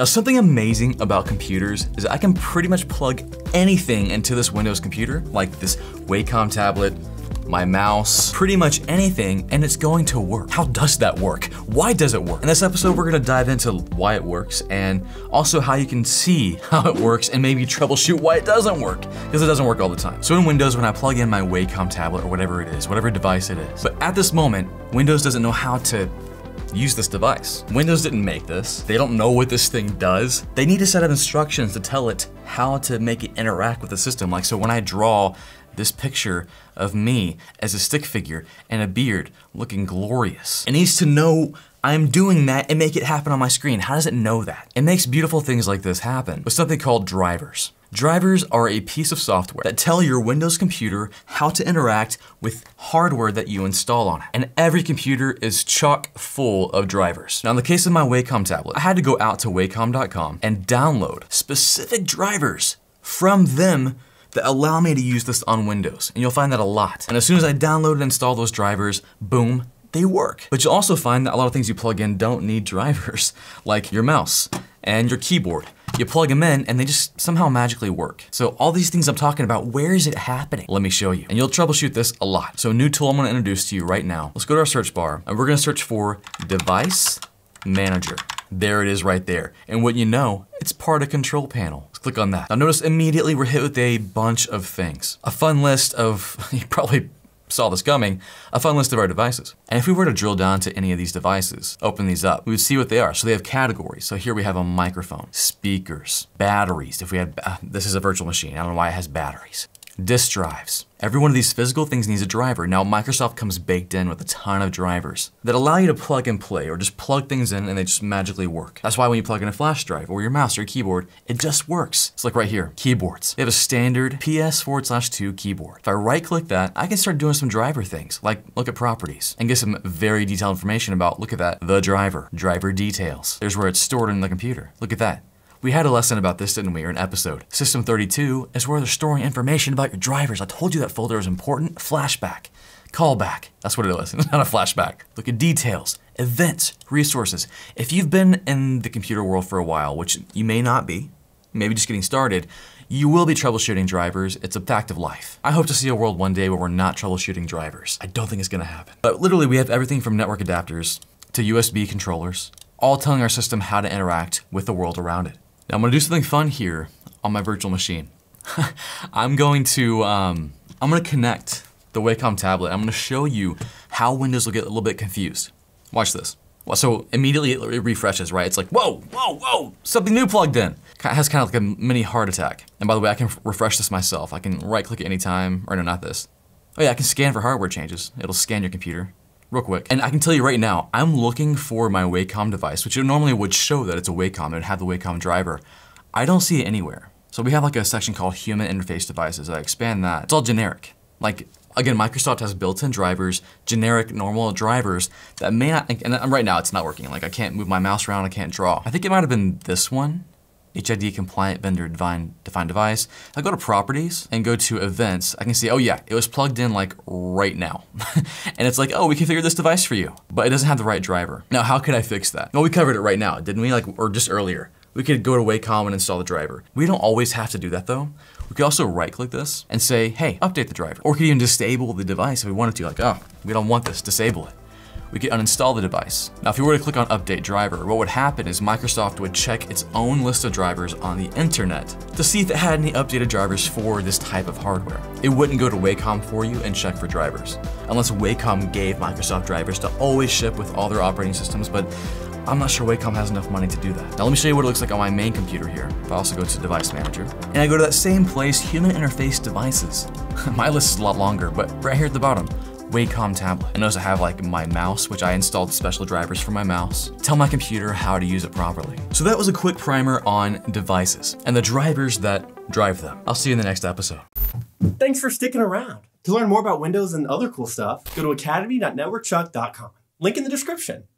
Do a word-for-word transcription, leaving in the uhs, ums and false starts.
Now, something amazing about computers is I can pretty much plug anything into this Windows computer, like this Wacom tablet, my mouse, pretty much anything, and it's going to work. How does that work? Why does it work? In this episode, we're gonna dive into why it works and also how you can see how it works and maybe troubleshoot why it doesn't work, because it doesn't work all the time. So in Windows, when I plug in my Wacom tablet or whatever it is, whatever device it is, but at this moment, Windows doesn't know how to use this device. Windows didn't make this. They don't know what this thing does. They need a set of instructions to tell it how to make it interact with the system. Like, so when I draw this picture of me as a stick figure and a beard looking glorious, it needs to know I'm doing that and make it happen on my screen. How does it know that? It makes beautiful things like this happen with something called drivers. Drivers are a piece of software that tell your Windows computer how to interact with hardware that you install on it. And every computer is chock full of drivers. Now, in the case of my Wacom tablet, I had to go out to wacom dot com and download specific drivers from them that allow me to use this on Windows. And you'll find that a lot. And as soon as I download and install those drivers, boom, they work. But you'll also find that a lot of things you plug in don't need drivers, like your mouse and your keyboard. You plug them in and they just somehow magically work. So all these things I'm talking about, where is it happening? Let me show you. And you'll troubleshoot this a lot. So a new tool I'm gonna introduce to you right now. Let's go to our search bar and we're gonna search for Device Manager. There it is right there. And what you know, it's part of Control Panel. Let's click on that. Now notice immediately we're hit with a bunch of things. A fun list of, you probably saw this coming, a fun list of our devices. And if we were to drill down to any of these devices, open these up, we would see what they are. So they have categories. So here we have a microphone, speakers, batteries. If we had, uh, this is a virtual machine. I don't know why it has batteries. Disk drives. Every one of these physical things needs a driver. Now, Microsoft comes baked in with a ton of drivers that allow you to plug and play or just plug things in and they just magically work. That's why when you plug in a flash drive or your mouse or your keyboard, it just works. It's like right here, keyboards. They have a standard P S forward slash two keyboard. If I right click that, I can start doing some driver things, like look at properties and get some very detailed information about, look at that, the driver, driver details. There's where it's stored in the computer. Look at that. We had a lesson about this, didn't we, or an episode. System thirty-two is where they're storing information about your drivers. I told you that folder was important. Flashback, callback, that's what it was, not a flashback. Look at details, events, resources. If you've been in the computer world for a while, which you may not be, maybe just getting started, you will be troubleshooting drivers. It's a fact of life. I hope to see a world one day where we're not troubleshooting drivers. I don't think it's gonna happen. But literally we have everything from network adapters to U S B controllers, all telling our system how to interact with the world around it. Now I'm gonna do something fun here on my virtual machine. I'm going to, um, I'm gonna connect the Wacom tablet. I'm gonna show you how Windows will get a little bit confused. Watch this. Well, so immediately it refreshes, right? It's like, whoa, whoa, whoa, something new plugged in. It has kind of like a mini heart attack. And by the way, I can refresh this myself. I can right click at any time, or no, not this. Oh yeah, I can scan for hardware changes. It'll scan your computer real quick. And I can tell you right now, I'm looking for my Wacom device, which normally would show that it's a Wacom and would have the Wacom driver. I don't see it anywhere. So we have like a section called Human Interface Devices. I expand that. It's all generic. Like, again, Microsoft has built-in drivers, generic normal drivers that may not, and right now it's not working. Like I can't move my mouse around, I can't draw. I think it might've been this one, H I D compliant vendor defined device. I go to properties and go to events. I can see, oh yeah, it was plugged in like right now. And it's like, oh, we configured this device for you, but it doesn't have the right driver. Now, how could I fix that? Well, we covered it right now, didn't we? Like, or just earlier. We could go to Wacom and install the driver. We don't always have to do that though. We could also right click this and say, hey, update the driver. Or we could even disable the device if we wanted to, like, oh, we don't want this, disable it. We could uninstall the device. Now, if you were to click on update driver, what would happen is Microsoft would check its own list of drivers on the internet to see if it had any updated drivers for this type of hardware. It wouldn't go to Wacom for you and check for drivers, unless Wacom gave Microsoft drivers to always ship with all their operating systems, but I'm not sure Wacom has enough money to do that. Now let me show you what it looks like on my main computer here. If I also go to Device Manager, and I go to that same place, Human Interface Devices. My list is a lot longer, but right here at the bottom, Wacom tablet. And notice I have like my mouse, which I installed special drivers for my mouse. Tell my computer how to use it properly. So that was a quick primer on devices and the drivers that drive them. I'll see you in the next episode. Thanks for sticking around. To learn more about Windows and other cool stuff, go to academy dot network chuck dot com. Link in the description.